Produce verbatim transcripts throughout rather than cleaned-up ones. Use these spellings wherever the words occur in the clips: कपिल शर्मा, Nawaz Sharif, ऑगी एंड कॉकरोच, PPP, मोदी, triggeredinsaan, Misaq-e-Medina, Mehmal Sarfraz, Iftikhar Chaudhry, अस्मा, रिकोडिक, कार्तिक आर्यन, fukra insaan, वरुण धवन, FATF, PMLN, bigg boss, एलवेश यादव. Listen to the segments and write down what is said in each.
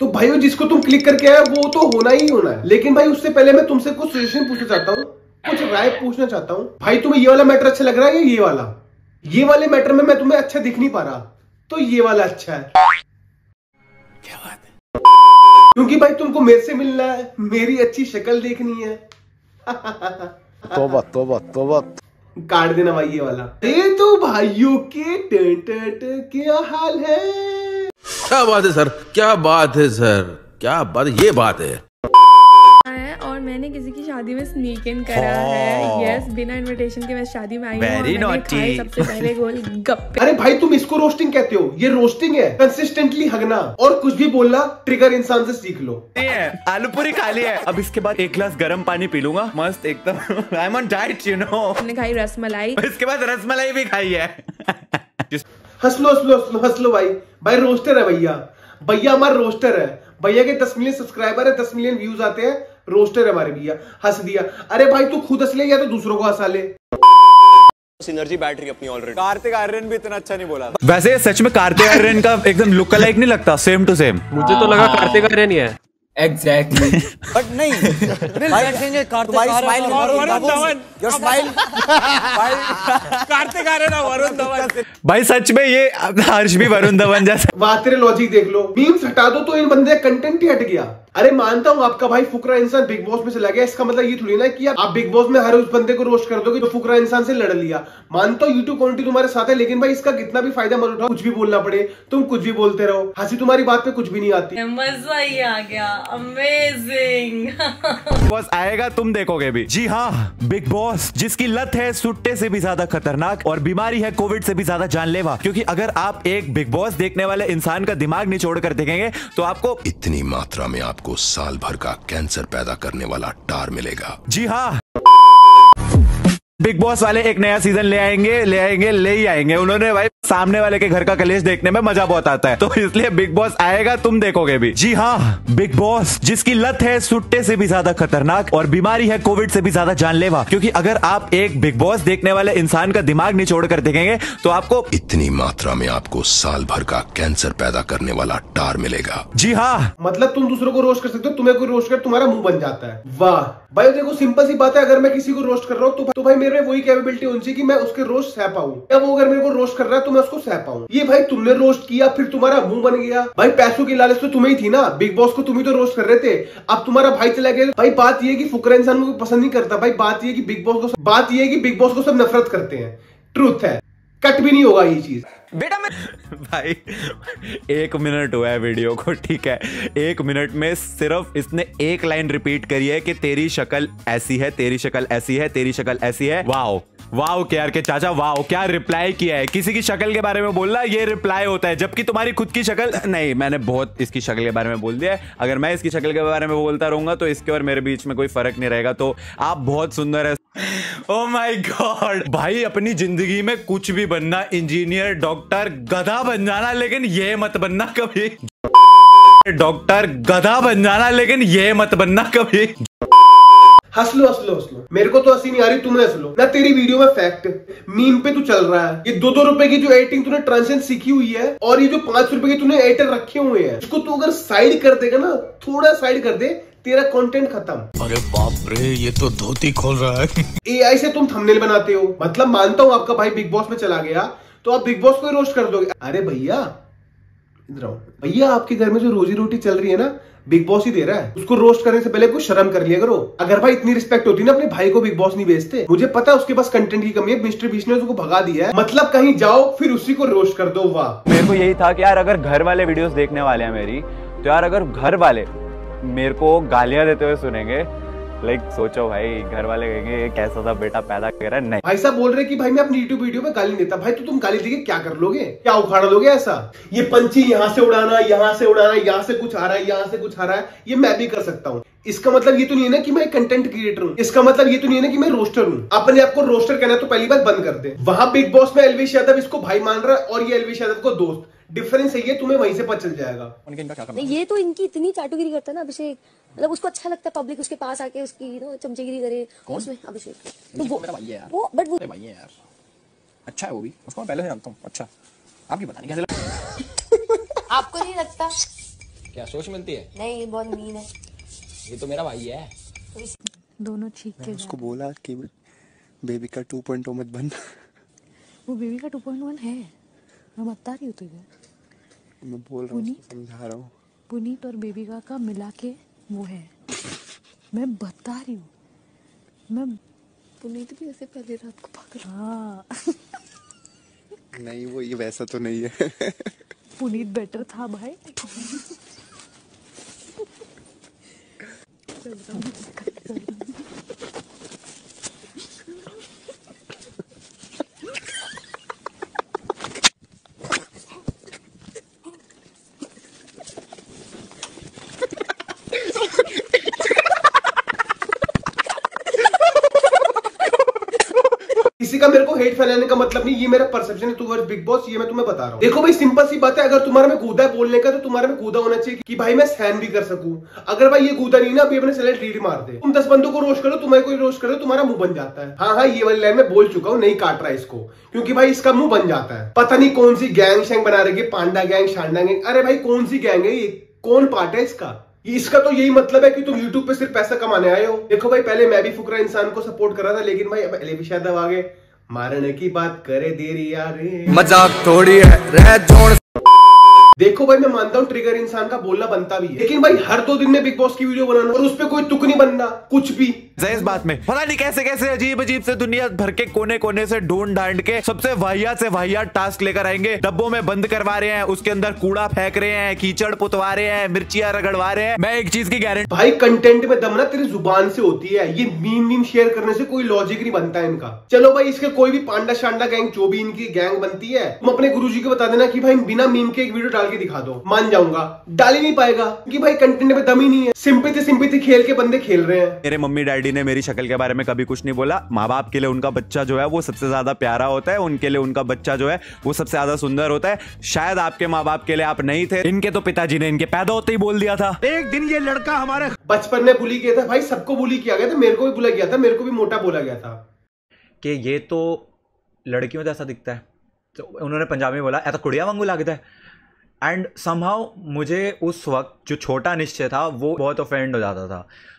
तो भाइयों जिसको तुम क्लिक करके आया वो तो होना ही होना है। लेकिन भाई उससे पहले मैं तुमसे कुछ सजेशन पूछना चाहता हूँ, कुछ राय पूछना चाहता हूँ। भाई तुम्हें ये वाला मैटर अच्छा लग रहा है या ये वाला? ये वाले मैटर में मैं तुम्हें अच्छा दिख नहीं पा रहा, तो ये वाला अच्छा है। क्या बात है? क्योंकि भाई तुमको मेरे से मिलना है, मेरी अच्छी शक्ल देखनी है। तोबा तोबा तोबा, काट देना भाई ये वाला। ये तो भाइयों के टें टें टें क्या हाल है। क्या बात है सर, क्या बात है सर, क्या बात है, ये बात है। और मैंने किसी की शादी में स्नीक इन करा है। यस, बिना इनविटेशन के मैं शादी में आई हूं। सबसे पहले गोल गप्पे। अरे भाई तुम इसको रोस्टिंग कहते हो, ये रोस्टिंग है। कंसिस्टेंटली हगना और कुछ भी बोलना ट्रिगर इंसान से सीख लो। आलू पूरी खा ली है, अब इसके बाद एक गिलास गर्म पानी पी लूंगा, मस्त एकदम। I am on diet you know. मैंने खाई रस मलाई, इसके बाद रस मलाई भी खाई है। हंस लो हंस लो हंस लो हंस लो भाई। भाई रोस्टर है भैया, भैया हमारा रोस्टर है। भैया के दस मिलियन सब्सक्राइबर है, दस मिलियन व्यूज आते हैं। रोस्टर हमारे भैया। हंस दिया। अरे भाई तू खुद हंस ले या तो दूसरों को हंसा ले। सिनर्जी बैटरी अपनी ऑलरेडी। कार्तिक आर्यन भी इतना अच्छा नहीं बोला। वैसे सच में कार्तिक आर्यन का एकदम लुक अलाइक नहीं लगता, सेम टू सेम। मुझे तो लगा कार्तिक आर्यन ही है। एग्जैक्टली बट नहीं, भाई सच में ये हर्ष भी वरुण धवन जैसा। बात तेरे लॉजिक देख लो, मीम्स हटा दो तो इन बंदे कंटेंट ही हट गया। अरे मानता हूँ आपका भाई फुकरा इंसान बिग बॉस में चला गया, इसका मतलब ये थोड़ी ना कि आप बिग बॉस में हर उस बंदे को रोस्ट कर दोगे जो फुकरा इंसान से लड़ लिया। मानता हूँ यूट्यूब कॉन्टी तुम्हारे साथ है, लेकिन भाई इसका कितना भी फायदा मत उठाओ। कुछ भी बोलना पड़े तुम कुछ भी बोलते रहो, हंसी तुम्हारी बात पे कुछ भी नहीं आती। मजा ही आ गया, अमेजिंग। बस आएगा तुम देखोगे भी। जी हाँ, बिग बॉस जिसकी लत है सुट्टे से भी ज्यादा खतरनाक और बीमारी है कोविड से भी ज्यादा जानलेवा। क्योंकि अगर आप एक बिग बॉस देखने वाले इंसान का दिमाग निचोड़ कर देखेंगे तो आपको इतनी मात्रा में आप को साल भर का कैंसर पैदा करने वाला टार मिलेगा। जी हाँ, बिग बॉस वाले एक नया सीजन ले आएंगे ले आएंगे ले ही आएंगे। उन्होंने भाई सामने वाले के घर का कलेश देखने में मजा बहुत आता है, तो इसलिए बिग बॉस आएगा तुम देखोगे भी। जी हाँ, बिग बॉस जिसकी लत है सुट्टे से भी ज्यादा खतरनाक और बीमारी है कोविड से भी ज्यादा जानलेवा। क्योंकि अगर आप एक बिग बॉस देखने वाले इंसान का दिमाग निचोड़ कर देखेंगे तो आपको इतनी मात्रा में आपको साल भर का कैंसर पैदा करने वाला टार मिलेगा। जी हाँ, मतलब तुम दूसरों को रोस्ट कर सकते हो, तुम्हें कोई रोस्ट कर तुम्हारा मुंह बन जाता है। वाह भाई देखो सिंपल सी बात है, अगर मैं किसी को रोस्ट कर रहा हूँ तो भाई मेरे में वही कैपेबिलिटी होनी चाहिए कि मैं उसके रोस्ट सह पाऊं, या वो अगर मेरे को रोस्ट कर रहा है तो मैं उसको सह पाऊं। ये भाई तुमने रोस्ट किया फिर तुम्हारा मुंह बन गया। भाई पैसों की लालच तो तुम्हें ही थी ना, बिग बॉस को तुम ही तो रोस्ट कर रहे थे। अब तुम्हारा भाई चला गया। भाई बात ये कि फुकरा इंसान को पसंद नहीं करता। भाई बात ये कि बिग बॉस को बात ये कि बिग बॉस को सब नफरत करते हैं। ट्रूथ है, कट भी नहीं होगा ये चीज। बेटा मैं भाई एक मिनट हुआ है वीडियो को, ठीक है, एक मिनट में सिर्फ इसने एक लाइन रिपीट करी है कि तेरी शक्ल ऐसी है, तेरी शक्ल ऐसी है, तेरी शक्ल ऐसी है। वाओ वाओ केआर के चाचा, वाओ क्या रिप्लाई किया है। किसी की शक्ल के बारे में बोलना ये रिप्लाई होता है, जबकि तुम्हारी खुद की शक्ल नहीं। मैंने बहुत इसकी शक्ल के बारे में बोल दिया है, अगर मैं इसकी शक्ल के बारे में बोलता रहूंगा तो इसके और मेरे बीच में कोई फर्क नहीं रहेगा। तो आप बहुत सुंदर है। ओ माय गॉड भाई, अपनी जिंदगी में कुछ भी बनना, इंजीनियर, डॉक्टर, गधा बन जाना, लेकिन ये मत बनना कभी। डॉक्टर, गधा बन जाना, लेकिन ये मत बनना कभी। हंस लो हंस लो हंस लो, मेरे को तो हंसी नहीं आ रही, तुम हंस लो ना। तेरी वीडियो में फैक्ट मीम पे तू चल रहा है। ये दो दो रुपए की जो एडिटिंग तूने ट्रांसेंट सीखी हुई है और ये जो पांच रुपए की तूने एडिटर रखे हुए हैं, इसको तू अगर साइड कर देगा ना, थोड़ा साइड कर दे, तेरा कंटेंट खत्म। अरे बाप रे, ये तो धोती खोल रहा है। एआई से तुम थंबनेल बनाते हो। मतलब मानता हूँ आपका भाई बिग बॉस में चला गया तो आप बिग बॉस को रोस्ट कर दोगे। अरे भैया इधर आओ भैया, आपके घर में जो रोजी रोटी चल रही है ना, बिग बॉस ही दे रहा है। उसको रोस्ट करने से पहले कुछ शर्म कर लिया करो। अगर भाई इतनी रिस्पेक्ट होती ना, अपने भाई को बिग बॉस नहीं भेजते। मुझे पता है उसके पास कंटेंट की कमी है, मिस्टर बीस्ट ने उसको भगा दिया है। मतलब कहीं जाओ फिर उसी को रोस्ट कर दो। वाह, मेरे को यही था कि यार अगर घर वाले वीडियोस देखने वाले हैं मेरी, तो यार अगर घर वाले मेरे को गालियां देते हुए सुनेंगे, लाइक सोचो भाई घर वाले कहेंगे ये कैसा था बेटा पैदा कर रहा है। नहीं भाई साहब बोल रहे कि भाई मैं अपनी यूट्यूब वीडियो में गाली नहीं देता। भाई तो तुम गाली देके क्या कर लोगे, क्या उखाड़ लोगे? ऐसा ये पंची यहाँ से उड़ाना, यहाँ से उड़ाना, यहाँ से कुछ आ रहा है, यहाँ से कुछ आ रहा है, ये मैं भी कर सकता हूँ। इसका मतलब ये तो नहीं है ना कि मैं कंटेंट क्रिएटर हूँ। इसका मतलब ये तो नहीं है ना कि मैं रोस्टर हूँ। अपने आपको रोस्टर कहना तो पहली बार बंद कर दे। वहां बिग बॉस में एलवेश यादव इसको भाई मान रहा है और ये एलवेश यादव को दोस्त। डिफरेंस है, तुम्हें वहीं से पता चल जाएगा। ये तो इनकी इतनी चाटुगिरी करता है ना अभिषेक, मतलब उसको अच्छा लगता है पब्लिक उसके पास आके उसकी नो चमचेगिरी करे। कौन उसमें? अभिषेक। तो वो मेरा भाई है यार, वो बट वो भाई है यार, अच्छा है वो भी, उसको मैं पहले से जानता हूँ। अच्छा आपकी बताने कैसे आपको नहीं लगता क्या सोच मिलती है? नहीं, ये बहुत मीन है। ये तो मेरा भाई है। दोनों ठीक है। उसको बोला कि बेबी का टू पॉइंट ओ मत बन। वो बेबी का टू पॉइंट वन है, मैं बता रही हूँ तुझे। मैं बोल रहा हूँ, समझा रहा हूँ। पुनीत और बेबी का का मिला के वो है, मैं बता रही हूँ। मैं पुनीत भी ऐसे पहले रात को पागल। हाँ नहीं, वो ये वैसा तो नहीं है। पुनीत बेटर था भाई। किसी का मेरे को हेट फैलाने का मतलब नहीं, ये मेरा परसेप्शन है टुवर्ड्स बिग बॉस, ये मैं तुम्हें बता रहा हूँ। देखो भाई, सिंपल सी बात है, अगर तुम्हारे में गूदा है बोलने का तो तुम्हारे में गूदा होना चाहिए कि भाई मैं सहन भी कर सकूं। अगर भाई ये गूदा नहीं ना, अभी अपने सेलेक्ट रीड मार दे। तुम दस बंदों को रोस्ट करो, तुम्हें कोई रोस्ट करो, तुम्हारा मुंह बन जाता है। हाँ हाँ, ये वाली लाइन में बोल चुका हूँ, नहीं काट रहा इसको, क्योंकि भाई इसका मुंह बन जाता है। पता नहीं कौन सी गैंग शैंग बना रही है, पांडा गैंग, शांडा गैंग। अरे भाई कौन सी गैंग है ये, कौन पार्ट है इसका? इसका तो यही मतलब है कि तुम YouTube पे सिर्फ पैसा कमाने आए हो। देखो भाई, पहले मैं भी फुकरा इंसान को सपोर्ट कर रहा था, लेकिन भाई अब एलबी यादव आ गए, मारने की बात करे देरी यार, मजाक थोड़ी है, रह जोड़। देखो भाई, मैं मानता हूँ ट्रिगर इंसान का बोलना बनता भी है, लेकिन भाई हर दो दिन में बिग बॉस की वीडियो बनाना और उस पर कोई तुक नहीं बनना कुछ भी। इस बात में पता नहीं कैसे कैसे अजीब अजीब से दुनिया भर के कोने कोने से ढूंढ ढांड के सबसे वाहियात से वाहियात टास्क लेकर आएंगे। डब्बों में बंद करवा रहे हैं, उसके अंदर कूड़ा फेंक रहे हैं, कीचड़ पुतवा रहे हैं, मिर्चियां रगड़वा रहे हैं। मैं एक चीज की गारंटी, भाई कंटेंट में दम ना तेरी जुबान से होती है। ये मीम मीम शेयर करने से कोई लॉजिक नहीं बनता है इनका। चलो भाई, इसके कोई भी पांडा शांडा गैंग जो भी इनकी गैंग बनती है, तुम अपने गुरुजी को बता देना कि भाई बिना मीम के एक वीडियो के दिखा दो, मान जाऊंगा। डाल ही नहीं पाएगा कि भाई कंटेंट में दम ही नहीं है। सिंपैथी सिंपैथी खेल के बंदे खेल रहे हैं। मेरे मम्मी डैडी ने मेरी शक्ल के बारे में कभी कुछ नहीं बोला। माँ बाप के लिए उनका बच्चा जो है वो सबसे ज्यादा प्यारा होता है, उनके लिए उनका बच्चा जो है वो सबसे ज्यादा सुंदर होता है। शायद आपके माँ बाप के लिए आप नहीं थे, इनके तो पिताजी ने इनके पैदा होते ही बोल दिया था। एक दिन ये लड़का हमारे बचपन में बुली किया था। भाई सबको बुली किया गया था, मेरे को भी बुला गया था, मेरे को भी मोटा बोला गया था कि ये तो लड़कियों में ऐसा दिखता है। उन्होंने पंजाबी में बोला, ऐसा कुड़िया वांगू लगता है। एंड समहाउ मुझे उस वक्त जो छोटा निश्चय था वो बहुत ऑफेंड हो जाता था।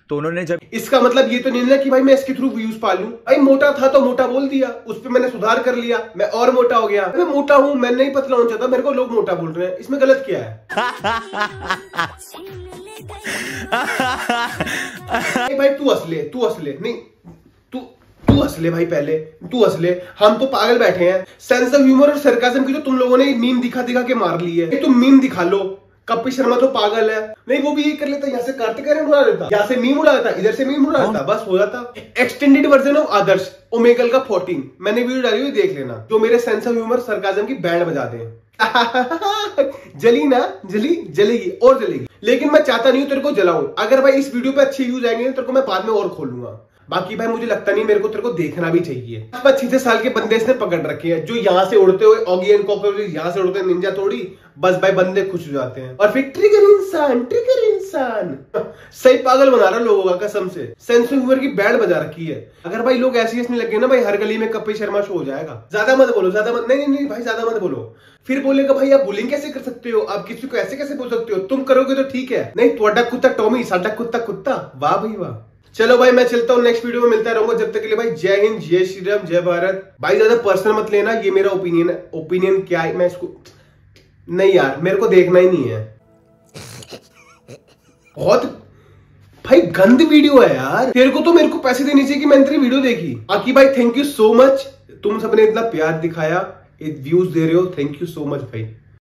तो उन्होंने जब, इसका मतलब ये तो नहीं ना कि भाई मैं इसके थ्रू व्यूज पा लूं। भाई मोटा था तो मोटा बोल दिया, उस पर मैंने सुधार कर लिया, मैं और मोटा हो गया। मैं मोटा हूं, मैं नहीं पतला होना चाहता, मेरे को लोग मोटा बोल रहे हैं, इसमें गलत क्या है? भाई तू हंस ले, तू हंस ले, नहीं तू हंस ले भाई, पहले तू हंस ले। हम तो पागल बैठे हैं। सेंस ऑफ ह्यूमर और सरकास्म की तो तुम लोगों ने मीम दिखा दिखा के मार ली है। तुम मीम दिखा लो, कपिल शर्मा तो पागल है। नहीं वो भी ये कर लेता, यहाँ से कार्तिक आर्यन उड़ा देता, यहाँ से मीम उड़ा देता, इधर से मीम उड़ा देता, बस हो जाता। Extended version of Adarsh Omegle का फोर्टीन, मैंने वीडियो डाली हुई, देख लेना, जो मेरे सेंस ऑफ ह्यूमर सरकास्म की बैंड बजा दे। जली ना, जली जलेगी और जलेगी, लेकिन मैं चाहता नहीं हूँ तेरे को जलाऊं। अगर भाई इस वीडियो पे अच्छे व्यूज आएंगे तेरे को मैं बाद में और खोलूंगा। बाकी भाई मुझे लगता नहीं मेरे को तेरे को देखना भी चाहिए। पच्चीस से साल के बंदे इसने पकड़ रखे हैं, जो यहाँ से उड़ते हुए ऑगी एंड कॉकरोच, यहाँ से उड़ते हैं निंजा थोड़ी। बस भाई बंदे खुश हो जाते हैं। और फिर ट्रिगर इंसान, ट्रिगर इंसान सही पागल बना रहा लोगों का, कसम से। सेंस ऑफ ह्यूमर की बैंड बजा रखी है। अगर भाई लोग ऐसे हंसने लगे ना भाई, हर गली में कपिल शर्मा शो हो जाएगा। ज्यादा मत बोलो, ज्यादा मत, नहीं नहीं नहीं भाई ज्यादा मत बोलो। फिर बोलेगा भाई आप बुलिंग कैसे कर सकते हो, आप किसी को ऐसे कैसे बोल सकते हो, तुम करोगे तो ठीक है, नहीं तोड़ा कुत्ता टॉमी, साडा कुत्ता कुत्ता, वाह भाई वाह। चलो भाई मैं चलता हूँ, नेक्स्ट वीडियो में मिलता रहूंगा। जब तक के लिए भाई जय हिंद, जय श्री राम, जय भारत। भाई ज्यादा पर्सनल मत लेना, ये मेरा ओपिनियन है। ओपिनियन क्या है, मैं इसको नहीं यार, मेरे को देखना ही नहीं है। बहुत भाई गंद वीडियो है यार। तेरे को तो मेरे को पैसे देने चाहिए कि मैंने तेरी वीडियो देखी। बाकी भाई थैंक यू सो मच, तुम सबने इतना प्यार दिखाया, व्यूज दे रहे हो, थैंक यू सो मच भाई।